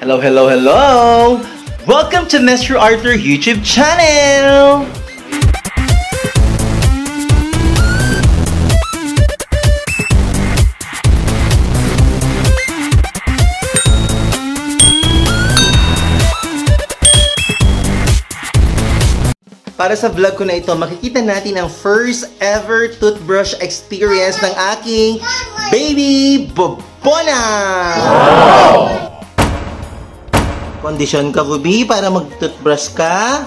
Hello, hello, hello! Welcome to Mestru Arthur YouTube channel! Para sa vlog ko na ito, makikita natin ang first ever toothbrush experience ng aking baby Bobona! Wow! Kondisyon ka, Bubi, para mag-toothbrush ka.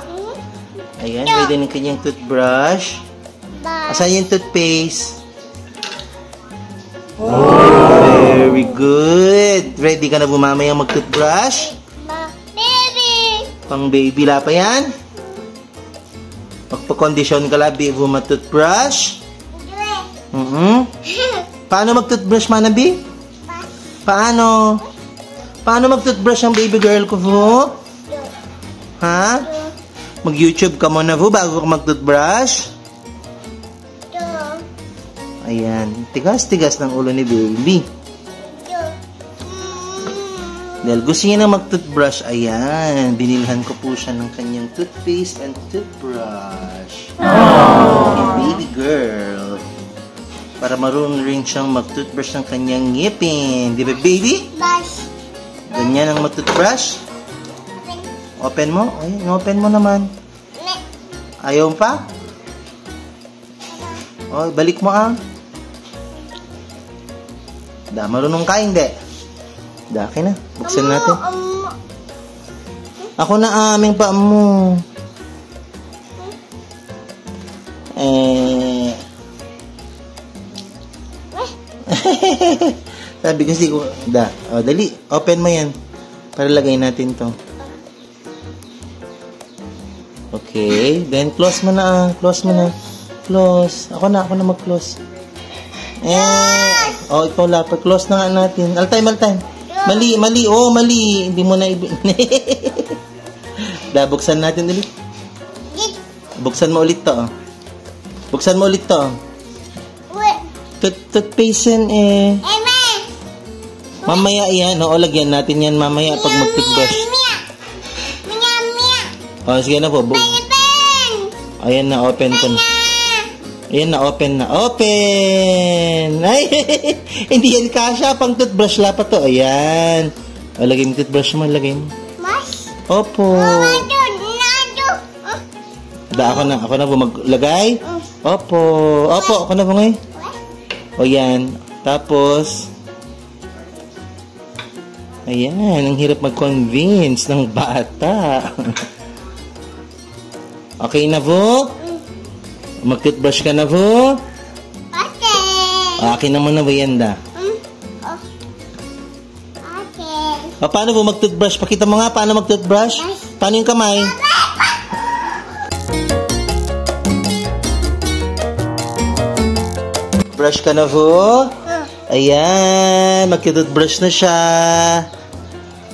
Ayan, may din ang kanyang toothbrush. Asan yung toothpaste? Oh, very good! Ready ka na bumamayang mag-toothbrush? Baby! Pang baby la pa yan? Pag-condition ka labi, bumatoothbrush. Paano mag-toothbrush, Manabi? Paano? Paano mag-toothbrush ang baby girl ko, Vu? Ha? Mag-YouTube ka muna, Vu, bago ka mag-toothbrush. Ayan. Tigas-tigas ng ulo ni baby. Dahil gusto niya na mag-toothbrush, ayan, binilhan ko po siya ng kanyang toothpaste and toothbrush. Aww. Baby girl. Para marunong rin siyang mag-toothbrush ng kanyang ngipin. Di ba, baby? Ganyan ang mag-toothbrush. Open mo. Ay, open mo naman. Ayaw pa? O, balik mo ah. Da, marunong ka, hindi. Daki na. Buksan natin. Ako na aming pa mo. Eh. Sabi kasi ko, da. O, dali. Open mo yan. Para lagay natin to. Okay. Then, close mo na. Close mo na. Close. Ako na mag-close. Eh. O, ikaw lapad. Close na nga natin. All time. Mali, mali. Oh, mali. Hindi mo na buksan natin ulit. Buksan mo ulit to. Buksan mo ulit to. Toothpaste yan eh. Mamaya yan. Oo, lagyan natin yan mamaya pag mag-toothbrush. O, sige na po. Ayan na, open ko na. Ayan na, open na. Open! Ay! Hindi yan kasha. Pang toothbrush la pa to. Ayan. O, lagay mo toothbrush mo. Lagay mo. Mas? Opo. Da, ako na po maglagay. Opo. Opo, ako na po ngayon. O, yan. Tapos. Ayan. Ang hirap mag-convince ng bata. Okay na po? Mag-toothbrush ka na po? Okay. Akin naman na ba yan, da? Okay. O, paano po mag-toothbrush? Pakita mo nga paano mag-toothbrush. Paano yung kamay? Brush ka na po? Ayan. Mag-toothbrush na siya.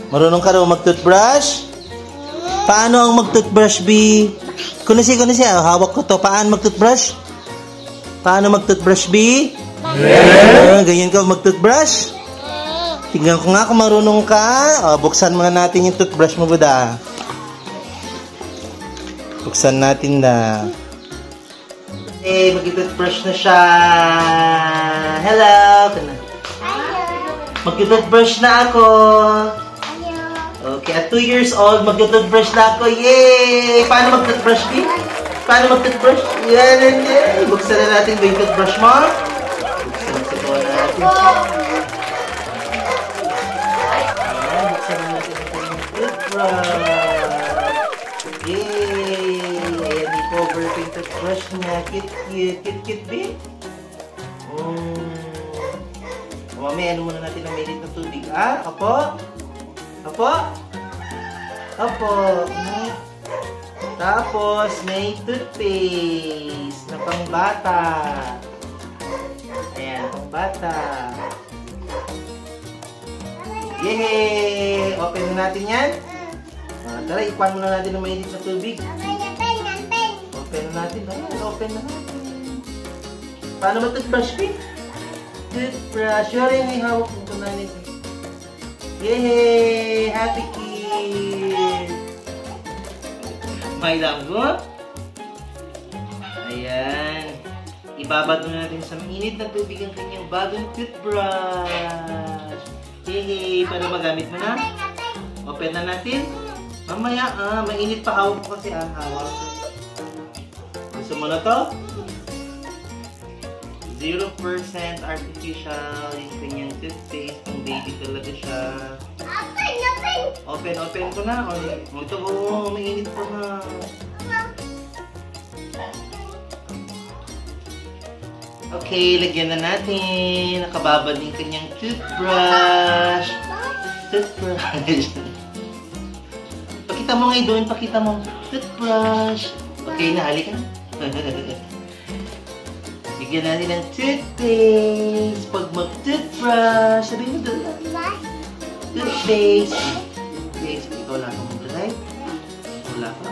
Marunong ka na mag-toothbrush? Paano ang mag-toothbrush, B? Kunasi. Hawak ko to. Paano mag-toothbrush? Paano mag-toothbrush, B? Yeah. Ganyan ka mag-toothbrush? Tingnan ko nga kung marunong ka. O, buksan muna natin yung toothbrush mo, Buda. Buksan natin na. Hey, mag-toothbrush na siya. Hello. Mag-toothbrush na ako. Okay, at 2 years old, mag-toothbrush na ako. Yay! Paano mag-toothbrush, B? Paano mag-toothbrush? Yan, yan. Buksan na natin ba yung toothbrush mo? Buksan natin yung toothbrush. Yay! Ayan, i-cover ko yung toothbrush niya. Kit, B? Mamaya, ano muna natin ang mainit na tubig, ah? Opo. Tapos, may toothpaste na pangbata. Ayan, pangbata. Yehey! Open na natin yan. Tara, ipan muna natin ng mainit na tubig. Open na natin. Ayan, open na natin. Paano mag-toothbrush, Pete? Toothbrush. Yari, may hawak ng tunanit. Yay! Happy kid! May langgo? Ayan. Ibabad mo natin sa mainit na tubig ang kanyang bagong toothbrush. Yay! Para magamit mo na? Open na natin. Mamaya, mainit pa hawak ko kasi hawak. Gusto mo na to? 0% artificial yung kanyang toothpaste. Pang baby talaga siya. Open, open! Open, open ko na. Ito, mainit pa na. Okay, lagyan na natin. Nakababad yung kanyang toothbrush. Toothbrush. Pakita mo ngayon doon. Pakita mo. Toothbrush. Okay, nahalik na. Bigyan natin ng toothpaste. Pag mag-toothbrush, sabihin mo doon. Toothpaste. Toothpaste. Ikaw lang ako mag-try. Wala pa.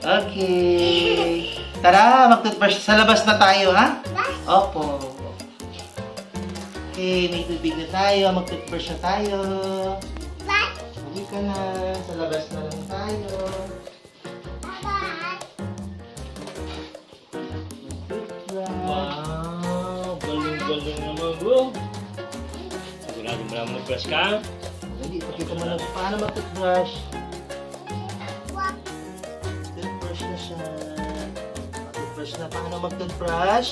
Okay. Tara, mag-toothbrush. Sa labas na tayo, ha? Opo. Okay, may tubig na tayo. Mag-toothbrush na tayo. Hindi ka na. Sa labas na lang tayo. Wow! Galing-galing naman, bro. Sigurado mo lang mag-brush ka? Hindi, pakita mo lang paano mag-toothbrush. Toothbrush na siya. Mag-toothbrush na. Paano mag-toothbrush?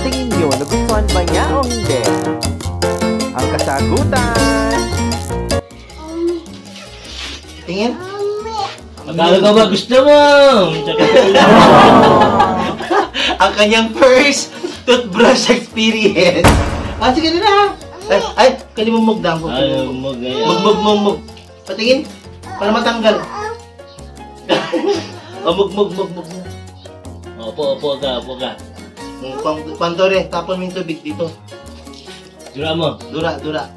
Tingin nyo, nagustuhan ba niya o hindi? Ang kasagutan! Tingin? Magkano ka ba gusto mo? Ang kanyang first toothbrush experience. Sige na! Ay, kalimang magdangko. Magmugmug. Patingin? Para matanggal. Magmugmug. Opo ka. Pantore, tapon mo yung tubig dito. Dura mo. Dura.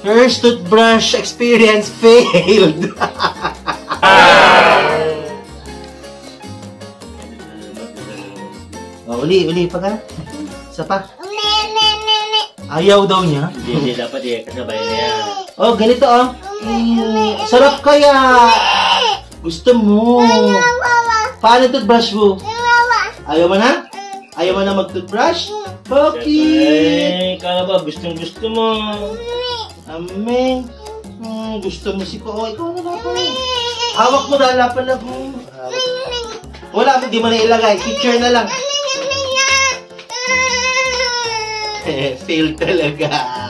First toothbrush experience failed. Uli pa ka. Isa pa. Ayaw daw niya. Hindi, dapat kasabay niya. Ganito Sarap kaya. Gusto mo. Paano toothbrush mo? Ayaw mo na? Ayaw mo na mag-toothbrush? Bakit? Kala ba gusto mo? Ameng. Gusto mo si ko. Ikaw na ba? Hawak mo na. Lapan mo. Wala. Hindi mo na ilagay. Picture na lang. Fail talaga.